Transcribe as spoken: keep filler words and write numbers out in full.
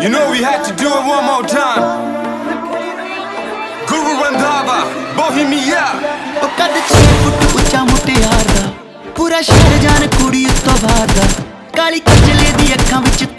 You know we had to do it one more time. Guru Randhawa, Bohemia. O kad chhe foot ucha mutiyar da, pura shehar jaan kudi utto baad da, kaali kajle di akhan vich